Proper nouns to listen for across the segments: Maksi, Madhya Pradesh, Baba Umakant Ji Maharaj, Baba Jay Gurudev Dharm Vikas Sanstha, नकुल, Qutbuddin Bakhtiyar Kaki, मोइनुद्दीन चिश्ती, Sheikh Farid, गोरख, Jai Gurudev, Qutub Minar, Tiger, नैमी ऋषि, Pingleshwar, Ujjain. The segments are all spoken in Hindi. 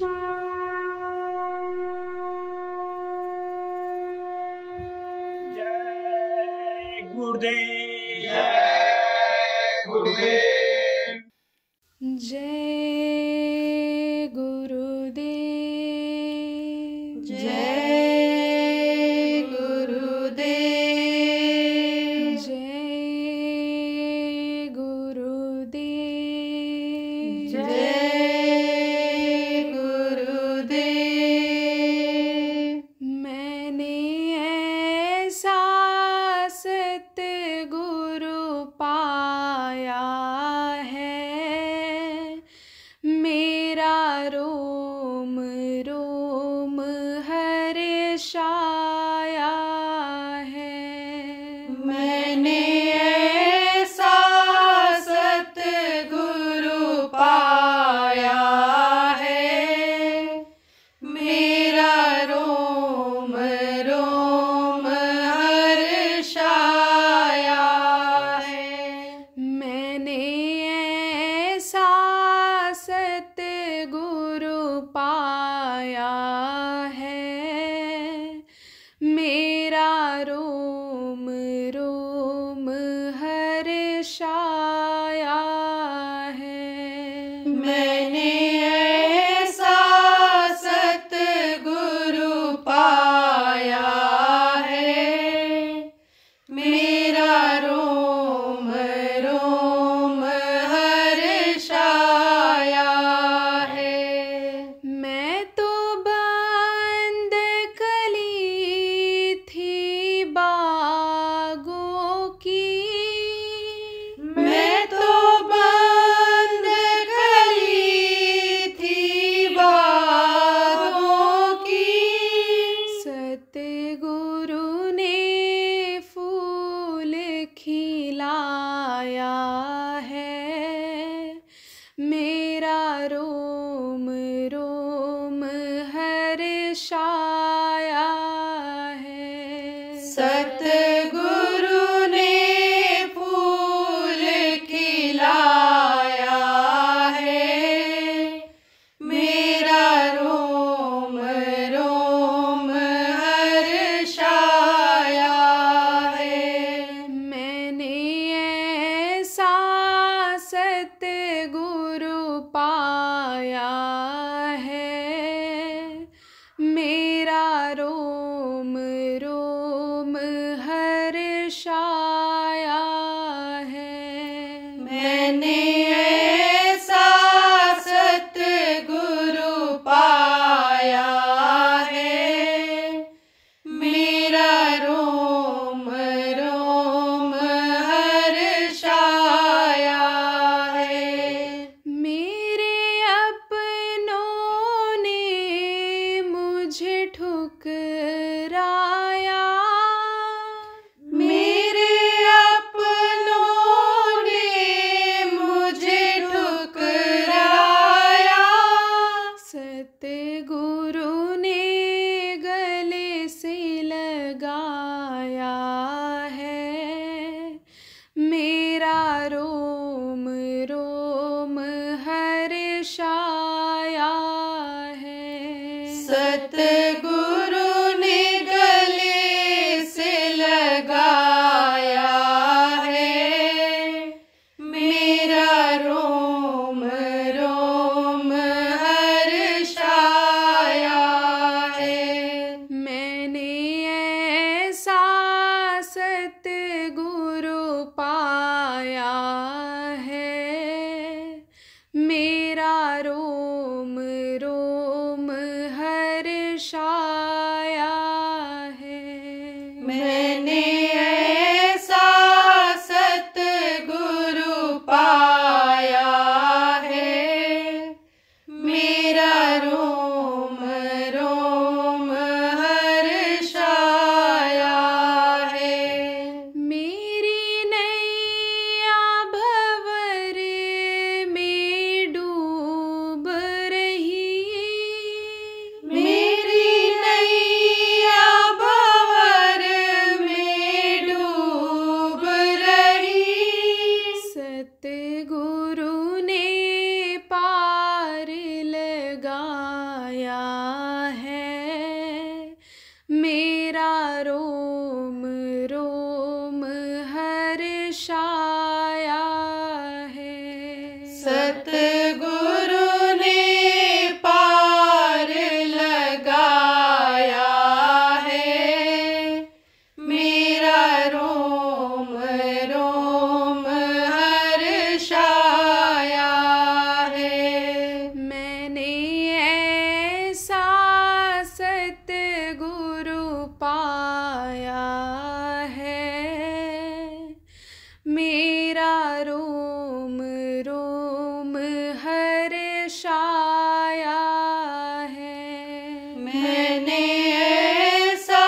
जय गुरुदेव, जय गुरुदेव, जय गुरुदेव, जय मेरा रोम रोम हर शाह। पाया है। मैंने ऐसा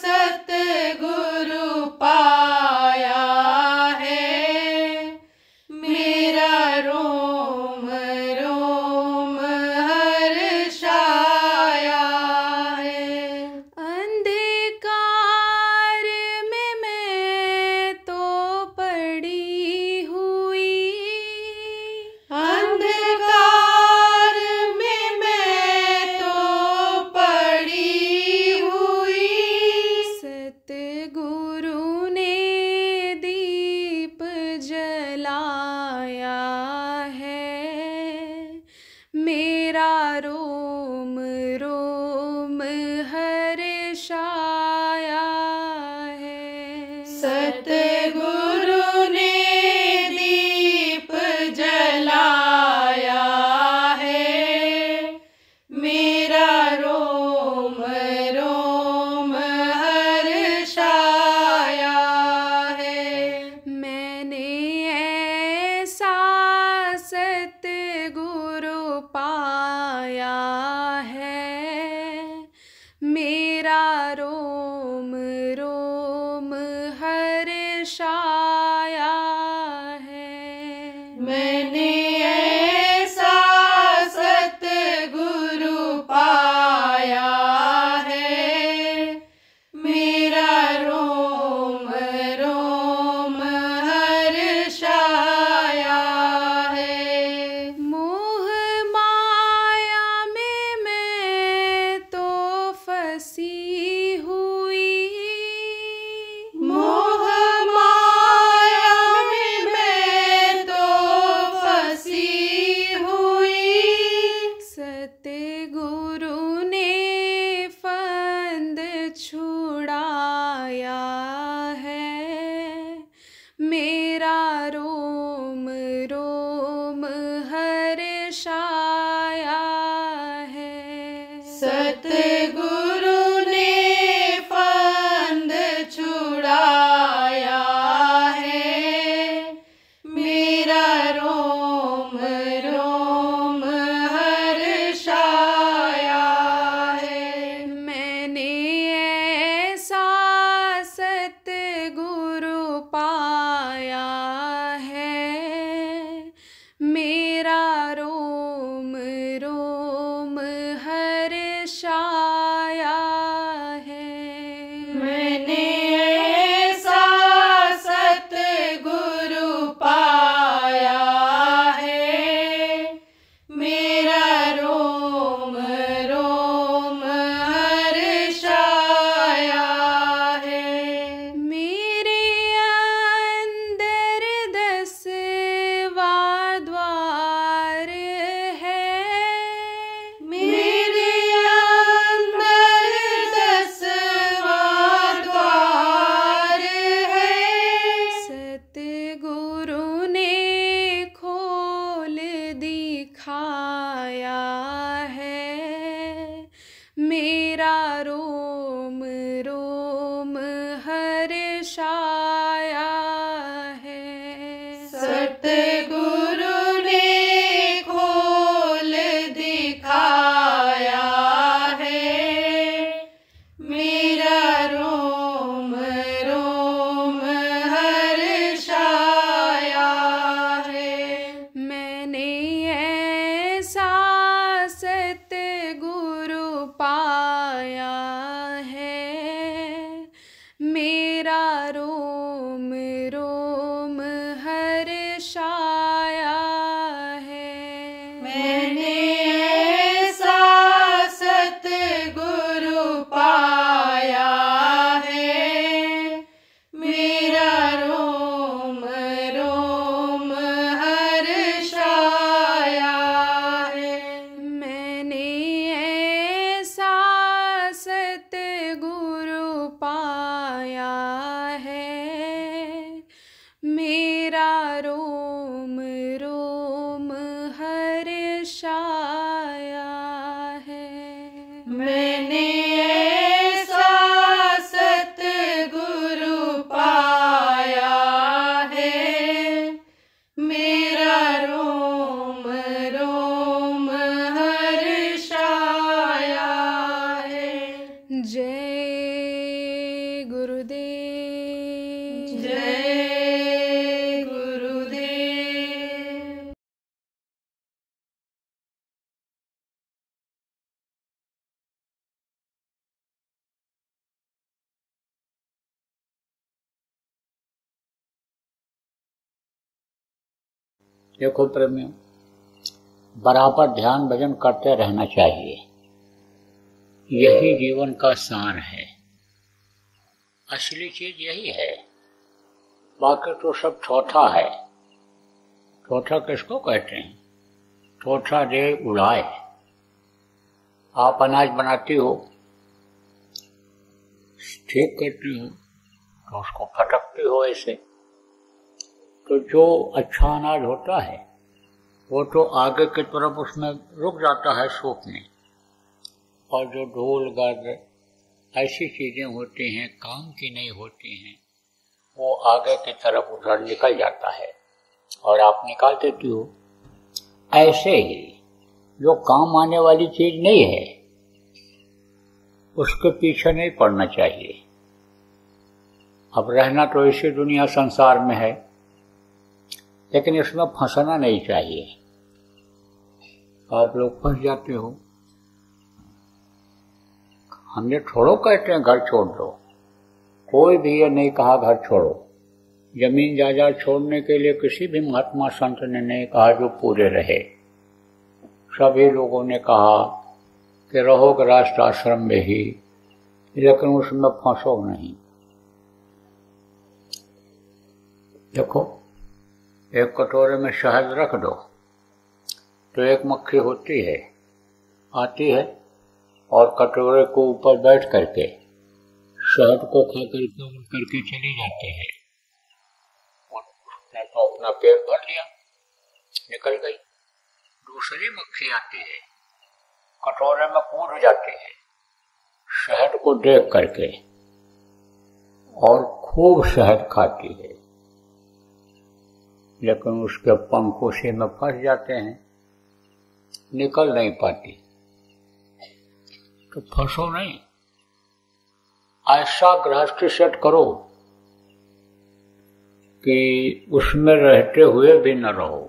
सतगुरु पाया है, मेरा रोम रोम हर्षाया है। अंधकार में मैं तो पड़ी हुई, अंधकार में मैं तो पड़ी हुई, सतगुरु ने दीप जलाया है, मेरा रोम रोम हर्षाया है। सतगुरु ने दीप जलाया है, मेरा रोम रोम हर्षाया है। मैंने ऐसा सतगुरु पाया है, मेरा रोम रोम हर्षाया है। मैंने ऐसा सतगुरु पाया है, मेरा रोम रोम हर्षाया है। मोह माया में मैं तो फंसी हुई, मोह माया में मैं तो फंसी हुई, सतगुरु ने फंद छुड़ाया है, मेरा रोम रोम हर्षाया है। सतगुरु ने फंद छुड़ाया है, मेरा रोम रोम हर्षाया है। मैंने ऐसा सतगुरु पाया है, मेरा रोम रोम हर्षाया है। मैंने ऐसा सतगुरु पाया है, मेरा रोम रोम हर्षाया है। मेरे अंदर 10वां द्वार है, मेरे अंदर 10वां द्वार है, सतगुरु ने खोल दिखाया है, मेरा रोम रोम हर्षाया है। सतगुरु ने खोल दिखाया है, मेरा रोम रोम हर्षाया है। मैंने ऐसा सतगुरु पाया है, मेरा रोम रोम हर्षाया है। मैंने ऐसा सतगुरु पाया है, मेरा रोम रोम हर्षाया है। मैंने ऐसा सतगुरु पाया है, मेरा रोम रोम हर्षाया है। मैंने ऐसा सतगुरु पाया है, मेरा रोम रोम हर्षाया देखो प्रेमियों, बराबर ध्यान भजन करते रहना चाहिए, यही जीवन का सार है, असली चीज यही है, बाकी तो सब ठोठा है। ठोठा किसको कहते हैं? ठोठा दे उड़ाए। आप अनाज बनाती हो, ठीक करती हो, तो उसको फटकती हो ऐसे, तो जो अच्छा अनाज होता है वो तो आगे की तरफ उसमें रुक जाता है सूखने, और जो ढोल गागर ऐसी चीजें होती हैं, काम की नहीं होती हैं, वो आगे की तरफ उधर निकल जाता है और आप निकाल देती हो। ऐसे ही जो काम आने वाली चीज नहीं है उसके पीछे नहीं पड़ना चाहिए। अब रहना तो इसी दुनिया संसार में है, लेकिन इसमें फंसना नहीं चाहिए। आप लोग फंस जाते हो। हमने छोड़ो कहते हैं, घर छोड़ दो, कोई भी ये नहीं कहा घर छोड़ो। जमीन जायदाद छोड़ने के लिए किसी भी महात्मा संत ने नहीं कहा जो पूरे रहे। सभी लोगों ने कहा कि रहो गृहस्थ आश्रम में ही, लेकिन उसमें फंसो नहीं। देखो, एक कटोरे में शहद रख दो तो एक मक्खी होती है, आती है और कटोरे को ऊपर बैठ करके शहद को खा करके उड़ करके चली जाती है। उसने तो अपना पेट भर लिया, निकल गई। दूसरी मक्खी आती है, कटोरे में कूद जाती है शहद को देख करके, और खूब शहद खाती है, लेकिन उसके पंखों से में फंस जाते हैं, निकल नहीं पाती। तो फंसो नहीं, ऐसा गृहस्थी सेट करो कि उसमें रहते हुए भी न रहो,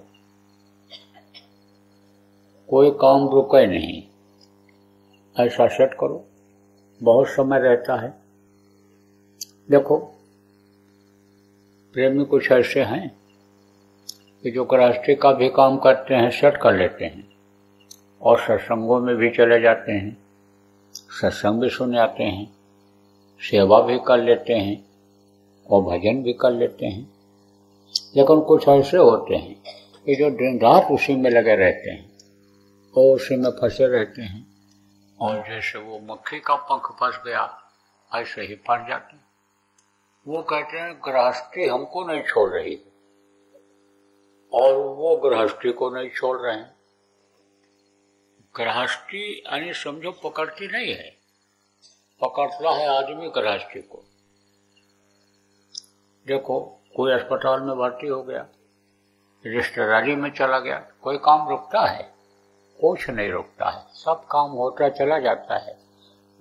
कोई काम रुके नहीं, ऐसा सेट करो। बहुत समय रहता है। देखो प्रेमी कुछ ऐसे हैं कि जो गृहस्थी का भी काम करते हैं, सेट कर लेते हैं, और सत्संगों में भी चले जाते हैं, सत्संग भी सुन आते हैं, सेवा भी कर लेते हैं और भजन भी कर लेते हैं। लेकिन कुछ ऐसे होते हैं कि जो दिन रात उसी में लगे रहते हैं और उसी में फंसे रहते हैं, और जैसे वो मक्खी का पंख फंस गया ऐसे ही फंस जाते हैं। वो कहते हैं गृहस्थी हमको नहीं छोड़ रही, और वो गृहस्थी को नहीं छोड़ रहे हैं। गृहस्थी यानी समझो पकड़ती नहीं है, पकड़ता है आदमी गृहस्थी को। देखो, कोई अस्पताल में भर्ती हो गया, रिश्तेदारी में चला गया, कोई काम रुकता है? कुछ नहीं रुकता है, सब काम होता चला जाता है।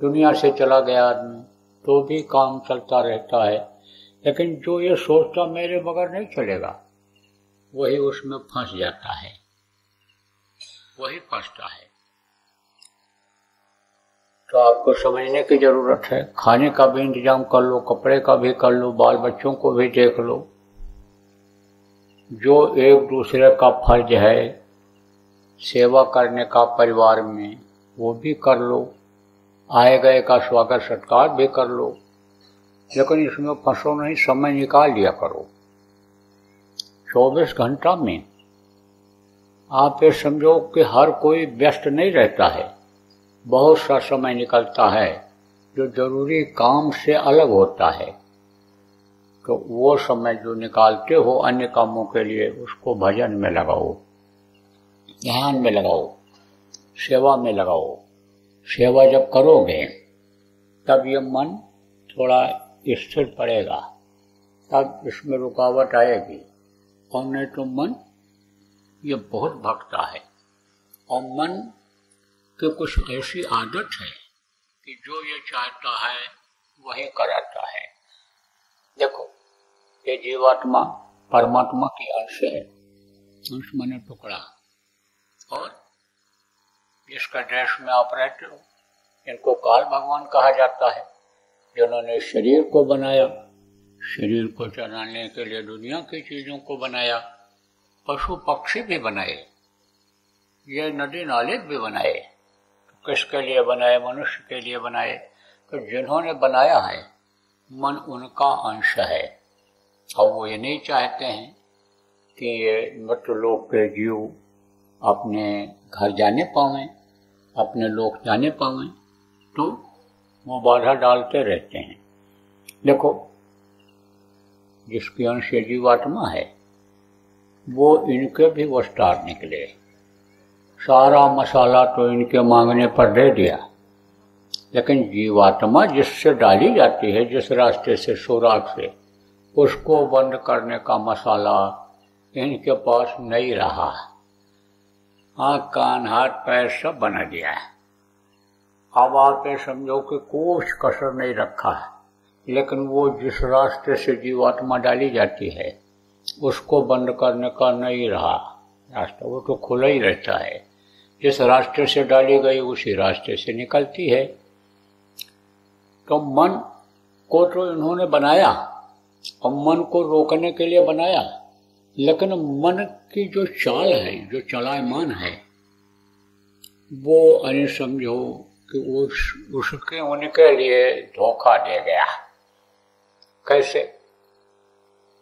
दुनिया से चला गया आदमी तो भी काम चलता रहता है, लेकिन जो ये सोचता मेरे बगैर नहीं चलेगा, वही उसमें फंस जाता है, वही फंसता है। तो आपको समझने की जरूरत है। खाने का भी इंतजाम कर लो, कपड़े का भी कर लो, बाल बच्चों को भी देख लो। जो एक दूसरे का फर्ज है सेवा करने का परिवार में, वो भी कर लो, आए गए का स्वागत सत्कार भी कर लो, लेकिन इसमें फंसो नहीं। समय निकाल लिया करो। 24 घंटा में आप ये समझो कि हर कोई व्यस्त नहीं रहता है, बहुत सा समय निकलता है जो जरूरी काम से अलग होता है। तो वो समय जो निकालते हो अन्य कामों के लिए, उसको भजन में लगाओ, ध्यान में लगाओ, सेवा में लगाओ। सेवा जब करोगे तब ये मन थोड़ा स्थिर पड़ेगा, तब इसमें रुकावट आएगी, और नहीं तो मन ये बहुत भटकता है। और मन की कुछ ऐसी आदत है कि जो ये चाहता है वही कराता है। देखो, ये जीवात्मा परमात्मा के अंश है, अंश माने टुकड़ा, और जिसका देश में आप रहते हो इनको काल भगवान कहा जाता है, जिन्होंने शरीर को बनाया। शरीर को चलाने के लिए दुनिया की चीजों को बनाया, पशु पक्षी भी बनाए, ये नदी नाले भी बनाए। किसके लिए बनाए? मनुष्य के लिए बनाए। तो जिन्होंने बनाया है मन उनका अंश है, और वो ये नहीं चाहते हैं कि ये मृत लोक के जीव अपने घर जाने पावें, अपने लोक जाने पावें, तो वो बाधा डालते रहते हैं। देखो, जिसकी अंश जीवात्मा है वो इनके भी वस्तार निकले। सारा मसाला तो इनके मांगने पर दे दिया, लेकिन जीवात्मा जिससे डाली जाती है, जिस रास्ते से, सुराग से, उसको बंद करने का मसाला इनके पास नहीं रहा। आँख, कान, हाथ, पैर सब बना दिया है। अब आप ये समझो कि कुछ कसर नहीं रखा है, लेकिन वो जिस रास्ते से जीवात्मा डाली जाती है उसको बंद करने का नहीं रहा रास्ता, वो तो खुला ही रहता है। जिस रास्ते से डाली गई उसी रास्ते से निकलती है। तो मन को तो इन्होंने बनाया और मन को रोकने के लिए बनाया, लेकिन मन की जो चाल है, जो चलायमान है, वो अरे समझो कि उसके उनके लिए धोखा दे गया। कैसे?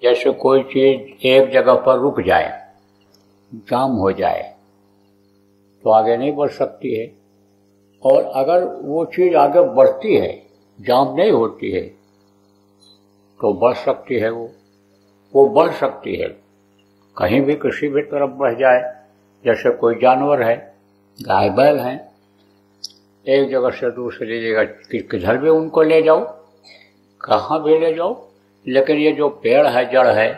जैसे कोई चीज एक जगह पर रुक जाए, जाम हो जाए, तो आगे नहीं बढ़ सकती है, और अगर वो चीज आगे बढ़ती है, जाम नहीं होती है, तो बढ़ सकती है। वो बढ़ सकती है, कहीं भी किसी भी तरफ बढ़ जाए। जैसे कोई जानवर है, गाय बैल हैं, एक जगह से दूसरी जगह किधर भी उनको ले जाओ, कहाँ भी ले जाओ, लेकिन ये जो पेड़ है, जड़ है,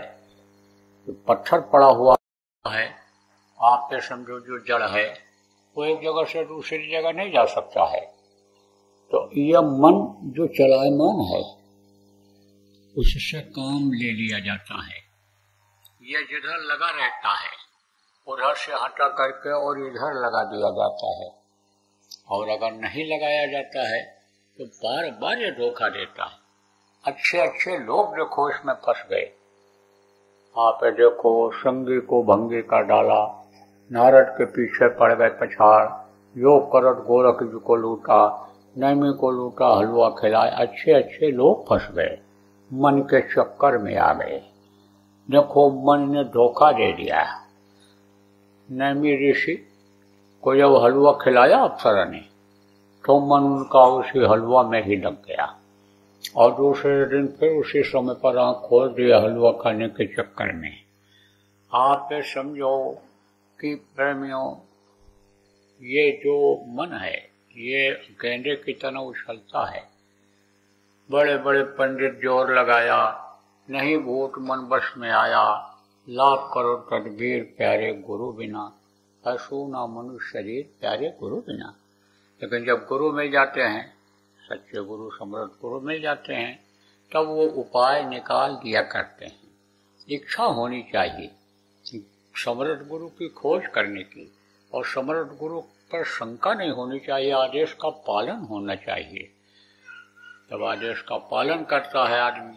तो पत्थर पड़ा हुआ है, आप ये समझो जो जड़ है वो एक जगह से दूसरी जगह नहीं जा सकता है। तो ये मन जो चलायमान है उससे काम ले लिया जाता है। ये जिधर लगा रहता है उधर से हटा करके और इधर लगा दिया जाता है, और अगर नहीं लगाया जाता है तो बार बार ये धोखा देता है। अच्छे अच्छे लोग देखो इसमें फंस गए। आप देखो संगी को भंगी का डाला, नारद के पीछे पड़ गए पछाड़, योग करत गोरख जी को लूटा, नैमी को लूटा, हलवा खिलाए। अच्छे अच्छे लोग फंस गए, मन के चक्कर में आ गए। देखो मन ने धोखा दे दिया। नैमी ऋषि को जब हलवा खिलाया अप्सरा ने, तो मन उनका उसी हलवा में ही लग गया, और दूसरे दिन फिर उसी समय पर आँख खोल दिया हलवा खाने के चक्कर में। आप ये समझो कि प्रेमियों, ये जो मन है ये गेंडे की तरह उछलता है। बड़े बड़े पंडित जोर लगाया, नहीं भूत मन बस में आया, लाख करो तदबीर प्यारे गुरु बिना, हसू ना मनुष्य शरीर प्यारे गुरु बिना। लेकिन जब गुरु मिल जाते हैं, सच्चे गुरु, समृद्ध गुरु मिल जाते हैं, तब वो उपाय निकाल दिया करते हैं। इच्छा होनी चाहिए समृद्ध गुरु की खोज करने की, और समृद्ध गुरु पर शंका नहीं होनी चाहिए, आदेश का पालन होना चाहिए। जब आदेश का पालन करता है आदमी,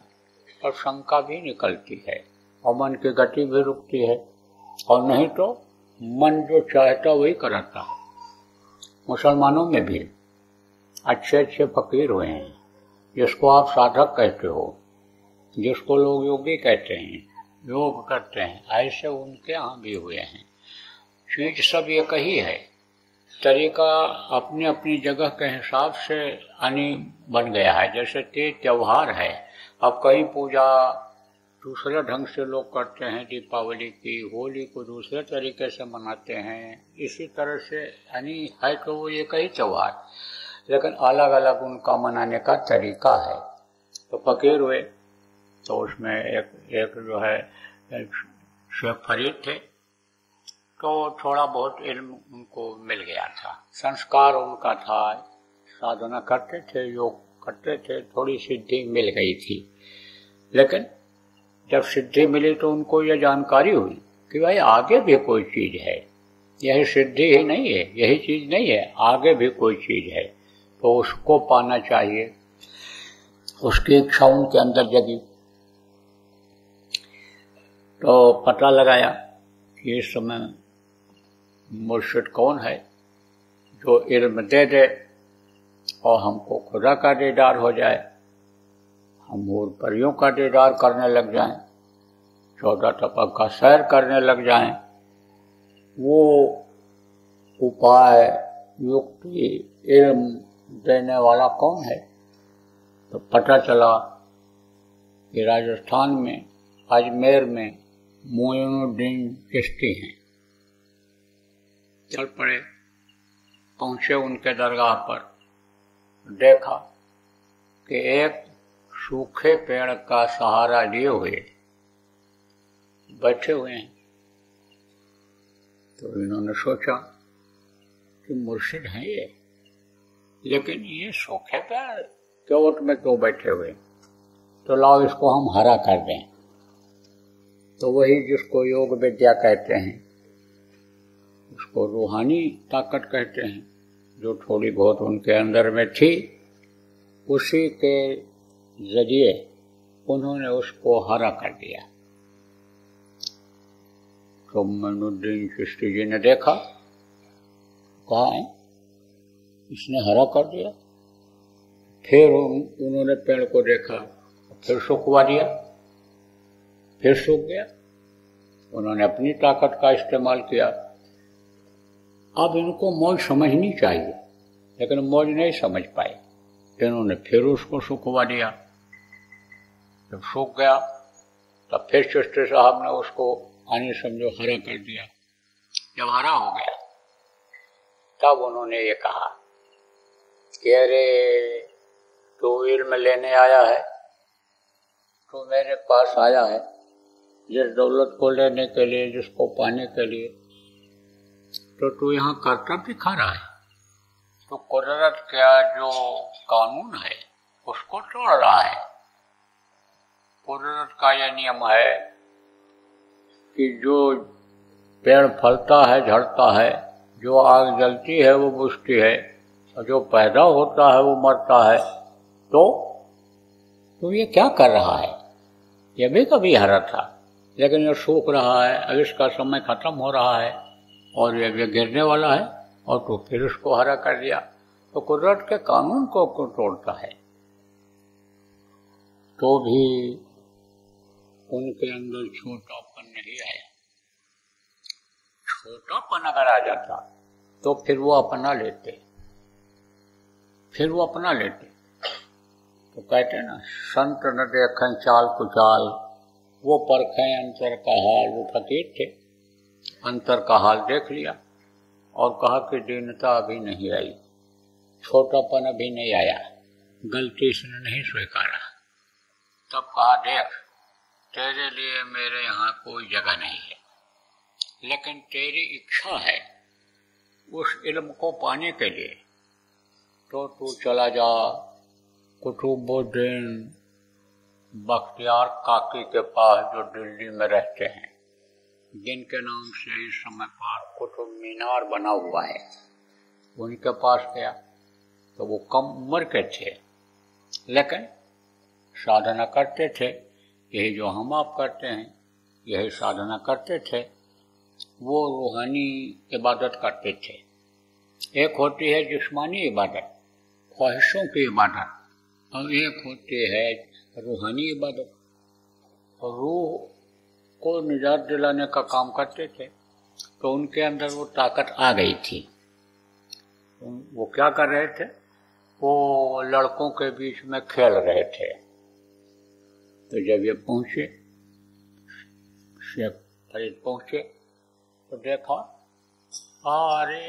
और शंका भी निकलती है, और मन की गति भी रुकती है, और नहीं तो मन जो चाहता वही कराता है। मुसलमानों में भी अच्छे अच्छे फकीर हुए हैं, जिसको आप साधक कहते हो, जिसको लोग योगी कहते हैं, योग करते हैं, ऐसे उनके यहाँ भी हुए हैं। चीज सब ये कही है, तरीका अपनी अपनी जगह के हिसाब से आनी बन गया है। जैसे तीज त्यौहार है, अब कई पूजा दूसरे ढंग से लोग करते हैं, दीपावली की, होली को दूसरे तरीके से मनाते हैं, इसी तरह से यानी है। तो वो एक ही त्यौहार, लेकिन अलग अलग उनका मनाने का तरीका है। तो फकीर हुए, तो उसमें एक जो है शेख फरीद थे, तो थोड़ा बहुत इल्म उनको मिल गया था, संस्कार उनका था, साधना करते थे, योग करते थे, थोड़ी सिद्धि मिल गई थी। लेकिन जब सिद्धि मिली तो उनको ये जानकारी हुई कि भाई आगे भी कोई चीज़ है, यही सिद्धि ही नहीं है, यही चीज़ नहीं है, आगे भी कोई चीज़ है, तो उसको पाना चाहिए। उसकी इच्छा उनके अंदर जगी, तो पता लगाया ये समय मुर्शिद कौन है जो इल्म दे दे और हमको खुदा का दीदार हो जाए, हम और परियों का दीदार करने लग जाएं, 14 तपक का सैर करने लग जाएं। वो उपाय युक्ति इल्म देने वाला कौन है? तो पता चला कि राजस्थान में अजमेर में मोइनुद्दीन चिश्ती हैं। चल पड़े, पहुंचे उनके दरगाह पर, देखा कि एक सूखे पेड़ का सहारा लिए हुए बैठे हुए हैं। तो इन्होंने सोचा कि मुर्शिद हैं ये, लेकिन ये सूखे पेड़ के ओट में क्यों बैठे हुए, तो लाओ इसको हम हरा कर दें। तो वही जिसको योग विद्या कहते हैं, उसको रूहानी ताकत कहते हैं, जो थोड़ी बहुत उनके अंदर में थी, उसी के जरिए उन्होंने उसको हरा कर दिया। तो मोइनुद्दीन चिश्ती जी ने देखा, कहा है? इसने हरा कर दिया। फिर उन्होंने पेड़ को देखा, फिर सूखवा दिया, फिर सूख गया। उन्होंने अपनी ताकत का इस्तेमाल किया। अब इनको मौज समझनी चाहिए, लेकिन मौज नहीं समझ पाए। इन्होंने फिर उसको सूखवा दिया, जब सूख गया तब फिर चिश्ती साहब ने उसको आने समझो हरा कर दिया। जब हरा हो गया तब उन्होंने ये कहा कि अरे तू इल्म लेने आया है, तू मेरे पास आया है जिस दौलत को लेने के लिए, जिसको पाने के लिए, तो तू यहाँ करतब दिखा रहा है, तो कुदरत क्या जो कानून है उसको तोड़ रहा है। कुदरत का यह नियम है कि जो पेड़ फलता है, झड़ता है, जो आग जलती है वो बुझती है, और जो पैदा होता है वो मरता है। तो तू ये क्या कर रहा है? यह भी कभी हरा था, लेकिन यह सूख रहा है, अब इसका समय खत्म हो रहा है और यह गिरने वाला है, और तू फिर उसको हरा कर दिया। तो कुदरत के कानून को तोड़ता है। तो भी उनके अंदर छोटापन नहीं आया। छोटापन अगर आ जाता तो फिर वो अपना लेते, तो कहते ना, संत न देखन चाल कुचाल, वो परखें अंतर का हाल। वो फकीर थे, अंतर का हाल देख लिया और कहा कि दीनता अभी नहीं आई, छोटापन अभी नहीं आया, गलती इसने नहीं स्वीकारा। तब कहा, देख तेरे लिए मेरे यहाँ कोई जगह नहीं है, लेकिन तेरी इच्छा है उस इल्म को पाने के लिए, तो तू चला जा कुतुबुद्दीन बख्तियार काकी के पास, जो दिल्ली में रहते हैं, जिनके नाम से इस समय पास कुतुब मीनार बना हुआ है, उनके पास गया। तो वो कम उम्र के थे, लेकिन साधना करते थे, यही जो हम आप करते हैं, यही साधना करते थे। वो रूहानी इबादत करते थे। एक होती है जिस्मानी इबादत, ख्वाहिशों की इबादत, और एक होती है रूहानी इबादत। रूह को निजात दिलाने का काम करते थे। तो उनके अंदर वो ताकत आ गई थी। वो क्या कर रहे थे? वो लड़कों के बीच में खेल रहे थे। तो जब ये पहुंचे, शेख फरीद पहुंचे, तो देखा, अरे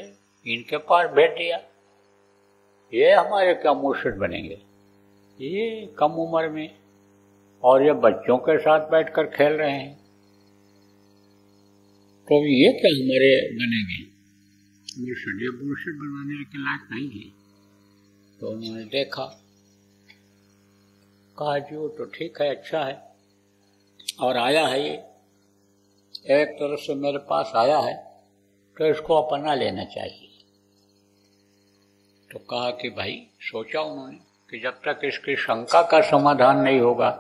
इनके पास भेज दिया, ये हमारे क्या मुर्शिद बनेंगे, ये कम उम्र में, और ये बच्चों के साथ बैठकर खेल रहे हैं, तो ये क्या हमारे बनेंगे, मुर्शिद बनवाने के लायक नहीं है। तो उन्होंने देखा, कहा जो तो ठीक है, अच्छा है, और आया है ये, एक तरफ से मेरे पास आया है, तो इसको अपना लेना चाहिए। तो कहा कि भाई, सोचा उन्होंने कि जब तक इसकी शंका का समाधान नहीं होगा,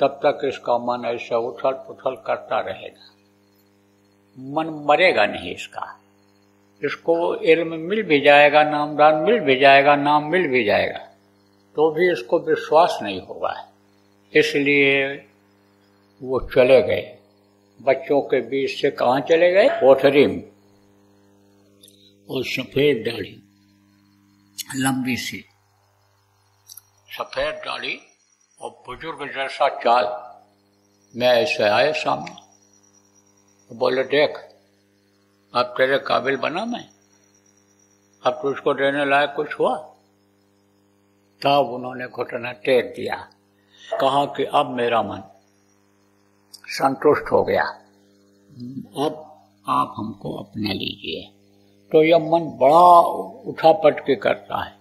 तब तक इसका मन ऐसा उथल पुथल करता रहेगा। मन मरेगा नहीं इसका, इसको इल्म मिल भी जाएगा, नामदान मिल भी जाएगा, नाम मिल भी जाएगा, तो भी इसको विश्वास नहीं होगा। इसलिए वो चले गए बच्चों के बीच से। कहाँ चले गए? कोठरी में। और सफेद दाढ़ी, लंबी सी सफेद दाढ़ी और बुजुर्ग जैसा चाल में ऐसे आए सामने, बोले देख अब तेरे काबिल बना मैं, अब तुझको देने लायक कुछ हुआ। तब उन्होंने घुटना टेक दिया, कहा कि अब मेरा मन संतुष्ट हो गया, अब आप हमको अपना लीजिए। तो यह मन बड़ा उठा पट के करता है,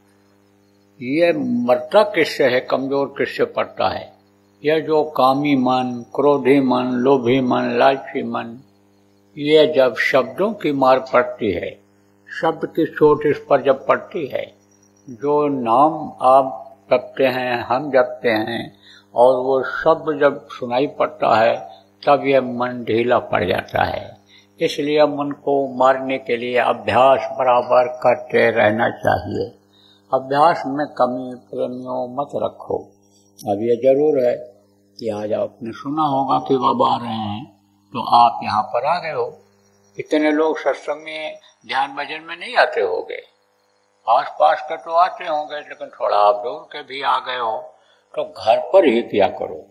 ये मरता किससे है, कमजोर किससे पड़ता है। यह जो कामी मन, क्रोधी मन, लोभी मन, लालची मन, ये जब शब्दों की मार पड़ती है, शब्द की चोट इस पर जब पड़ती है, जो नाम आप जपते हैं, हम जपते हैं, और वो शब्द जब सुनाई पड़ता है, तब यह मन ढीला पड़ जाता है। इसलिए मन को मारने के लिए अभ्यास बराबर करते रहना चाहिए। अभ्यास में कमी प्रेमियों मत रखो। अब यह जरूर है कि आज आपने सुना होगा कि बाबा आ रहे हैं, तो आप यहाँ पर आ गए हो। इतने लोग सत्संग में, ध्यान भजन में नहीं आते होंगे, आस पास के तो आते होंगे, लेकिन थोड़ा आप दूर के भी आ गए हो। तो घर पर ही किया करो,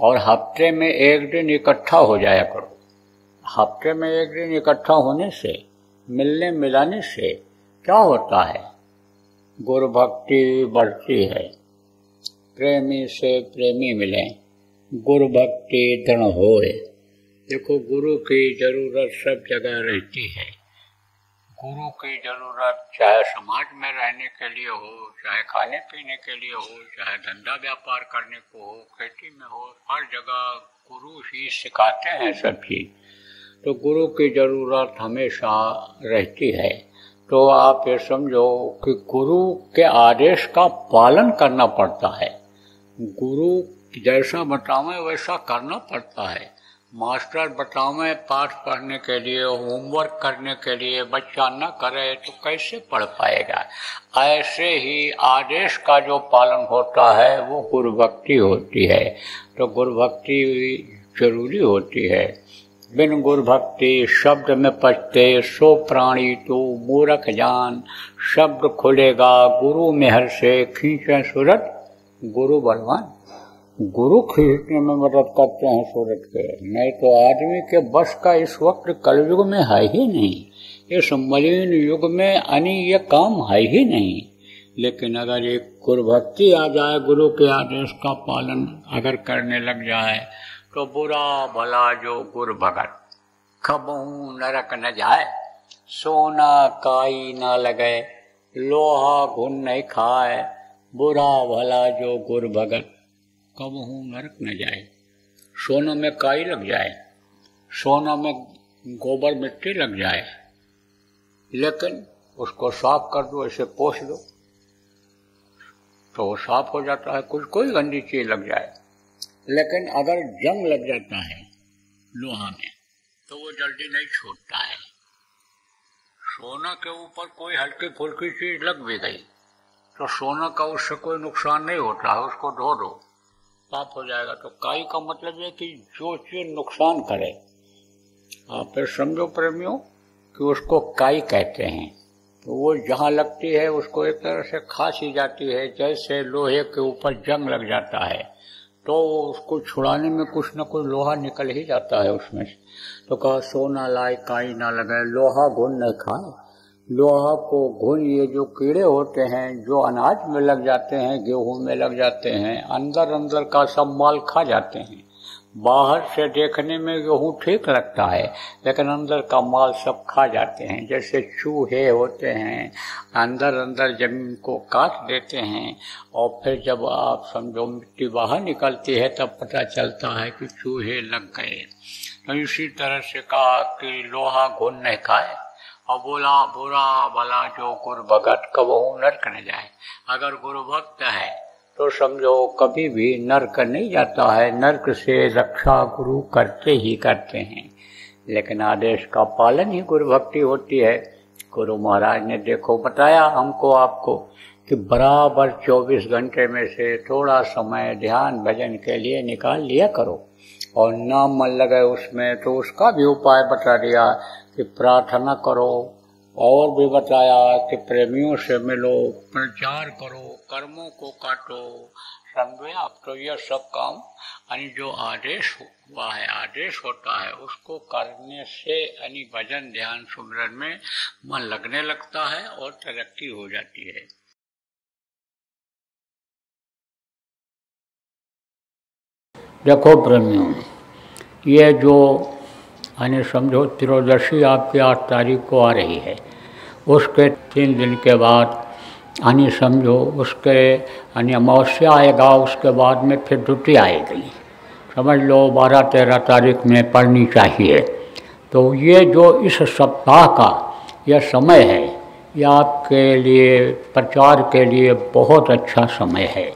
और हफ्ते में एक दिन इकट्ठा हो जाया करो। हफ्ते में एक दिन इकट्ठा होने से, मिलने मिलाने से क्या होता है, गुरु भक्ति बढ़ती है। प्रेमी से प्रेमी मिलें, गुरु भक्ति दृढ़ होए। देखो गुरु की जरूरत सब जगह रहती है। गुरु की जरूरत चाहे समाज में रहने के लिए हो, चाहे खाने पीने के लिए हो, चाहे धंधा व्यापार करने को हो, खेती में हो, हर जगह गुरु ही सिखाते हैं सब चीज। तो गुरु की जरूरत हमेशा रहती है। तो आप ये समझो कि गुरु के आदेश का पालन करना पड़ता है, गुरु जैसा बतावें वैसा करना पड़ता है। मास्टर बतावें पाठ पढ़ने के लिए, होमवर्क करने के लिए, बच्चा न करे तो कैसे पढ़ पाएगा। ऐसे ही आदेश का जो पालन होता है वो गुरु भक्ति होती है। तो गुरु भक्ति जरूरी होती है। बिन गुरु भक्ति शब्द में पचते सो प्राणी तू मूरख जान, शब्द खुलेगा गुरु मेहर से खींचे सूरत गुरु बलवान। गुरु खींचने में मदद करते हैं सूरज के, नहीं तो आदमी के बस का इस वक्त कलयुग में है ही नहीं, इस मलिन युग में यानी ये काम है ही नहीं। लेकिन अगर ये गुरु भक्ति आ जाए, गुरु के आदेश का पालन अगर करने लग जाए, तो बुरा भला जो गुरु भगत खबहूं नरक न जाए, सोना काई ना लगे लोहा घुन नहीं खाए, बुरा भला जो गुरु भगत कब हूँ नरक न जाए, सोने में काई लग जाए, सोने में गोबर मिट्टी लग जाए, लेकिन उसको साफ कर दो, ऐसे पोछ दो तो वो साफ हो जाता है। कुछ कोई गंदी चीज लग जाए, लेकिन अगर जंग लग जाता है लोहा में तो वो जल्दी नहीं छूटता है। सोना के ऊपर कोई हल्की फुल्की चीज लग भी गई तो सोना का उससे कोई नुकसान नहीं होता है, उसको धो दो साफ हो जाएगा। तो काई का मतलब है कि जो चीज नुकसान करे, आप समझो प्रेमियों कि उसको काई कहते हैं। तो वो जहाँ लगती है उसको एक तरह से खासी जाती है, जैसे लोहे के ऊपर जंग लग जाता है तो उसको छुड़ाने में कुछ न कुछ लोहा निकल ही जाता है उसमें से। तो कहा सोना लाए काई ना लगाए लोहा घुन न खाए, लोहा को घुन ये जो कीड़े होते हैं जो अनाज में लग जाते हैं, गेहूं में लग जाते हैं, अंदर अंदर का सब माल खा जाते हैं। बाहर से देखने में गेहूं ठीक लगता है, लेकिन अंदर का माल सब खा जाते हैं। जैसे चूहे होते हैं, अंदर अंदर जमीन को काट देते हैं, और फिर जब आप समझो मिट्टी बाहर निकलती है तब पता चलता है कि चूहे लग गए। तो इसी तरह से कहा कि लोहा घुन नहीं खाए, और बोला बुरा भला जो गुरु भगत कबहूं नरक न जाए। अगर गुरु भक्त है तो समझो कभी भी नरक नहीं जाता है, नरक से रक्षा गुरु करते ही करते हैं। लेकिन आदेश का पालन ही गुरु भक्ति होती है। गुरु महाराज ने देखो बताया हमको आपको कि बराबर 24 घंटे में से थोड़ा समय ध्यान भजन के लिए निकाल लिया करो, और ना मन लगे उसमें तो उसका भी उपाय बता दिया कि प्रार्थना करो, और भी बताया कि प्रेमियों से मिलो, प्रचार करो, कर्मों को काटो। समझे आप? तो यह सब काम यानी जो आदेश हुआ है, आदेश होता है, उसको करने से यानी भजन ध्यान सुमरन में मन लगने लगता है और तरक्की हो जाती है। देखो प्रेमियों, ये जो यानी समझो त्रयोदशी आपकी 8 तारीख को आ रही है, उसके 3 दिन के बाद यानी समझो उसके यानी अमावस्या आएगा, उसके बाद में फिर द्वितीय आएगी, समझ लो 12-13 तारीख में पढ़नी चाहिए। तो ये जो इस सप्ताह का यह समय है, यह आपके लिए प्रचार के लिए बहुत अच्छा समय है।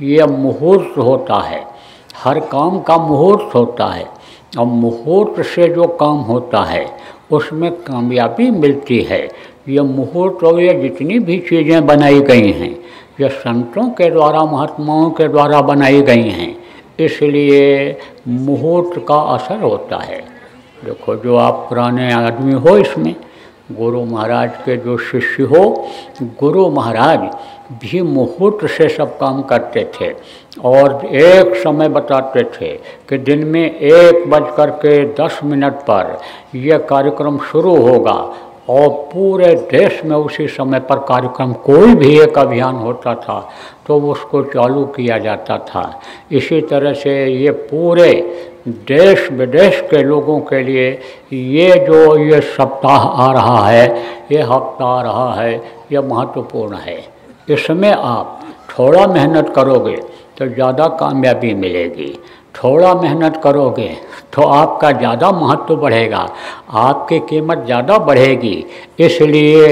ये मुहूर्त होता है, हर काम का मुहूर्त होता है, और मुहूर्त से जो काम होता है उसमें कामयाबी मिलती है। ये मुहूर्त और ये जितनी भी चीज़ें बनाई गई हैं, ये संतों के द्वारा, महात्माओं के द्वारा बनाई गई हैं, इसलिए मुहूर्त का असर होता है। देखो जो आप पुराने आदमी हो, इसमें गुरु महाराज के जो शिष्य हो, गुरु महाराज भी मुहूर्त से सब काम करते थे, और एक समय बताते थे कि दिन में 1:10 पर यह कार्यक्रम शुरू होगा, और पूरे देश में उसी समय पर कार्यक्रम, कोई भी एक अभियान होता था तो उसको चालू किया जाता था। इसी तरह से ये पूरे देश विदेश के लोगों के लिए ये जो ये सप्ताह आ रहा है, ये हफ्ता आ रहा है, ये महत्वपूर्ण है। इसमें आप थोड़ा मेहनत करोगे तो ज़्यादा कामयाबी मिलेगी, थोड़ा मेहनत करोगे तो आपका ज़्यादा महत्व बढ़ेगा, आपकी कीमत ज़्यादा बढ़ेगी। इसलिए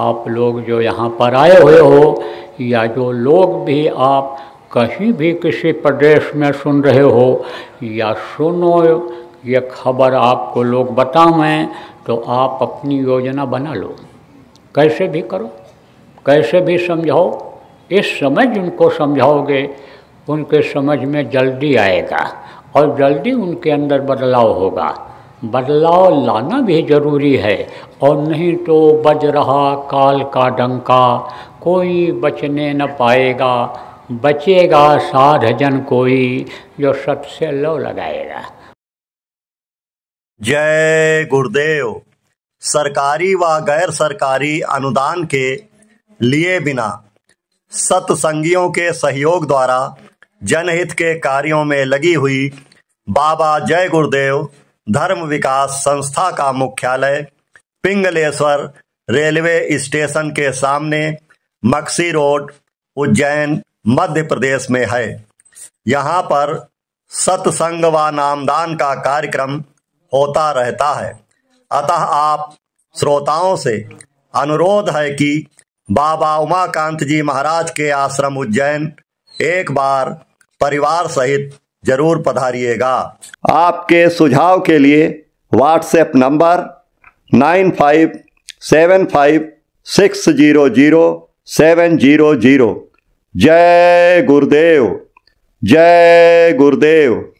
आप लोग जो यहाँ पर आए हुए हो, या जो लोग भी आप कहीं भी किसी प्रदेश में सुन रहे हो, या सुनो ये खबर आपको लोग बताएं, तो आप अपनी योजना बना लो, कैसे भी करो, कैसे भी समझाओ। इस समय जिनको समझाओगे उनके समझ में जल्दी आएगा, और जल्दी उनके अंदर बदलाव होगा। बदलाव लाना भी ज़रूरी है, और नहीं तो बज रहा काल का डंका, कोई बचने न पाएगा। बचेगा साधजन कोई जो सबसे लौ लगाएगा। जय गुरुदेव। सरकारी व गैर सरकारी अनुदान के लिए बिना सत्संगियों के सहयोग द्वारा जनहित के कार्यों में लगी हुई बाबा जय गुरुदेव धर्म विकास संस्था का मुख्यालय पिंगलेश्वर रेलवे स्टेशन के सामने मक्सी रोड, उज्जैन, मध्य प्रदेश में है। यहाँ पर सत्संग व नामदान का कार्यक्रम होता रहता है। अतः आप श्रोताओं से अनुरोध है कि बाबा उमाकांत जी महाराज के आश्रम उज्जैन एक बार परिवार सहित जरूर पधारिएगा। आपके सुझाव के लिए व्हाट्सएप नंबर 9575600700। जय गुरुदेव, जय गुरुदेव।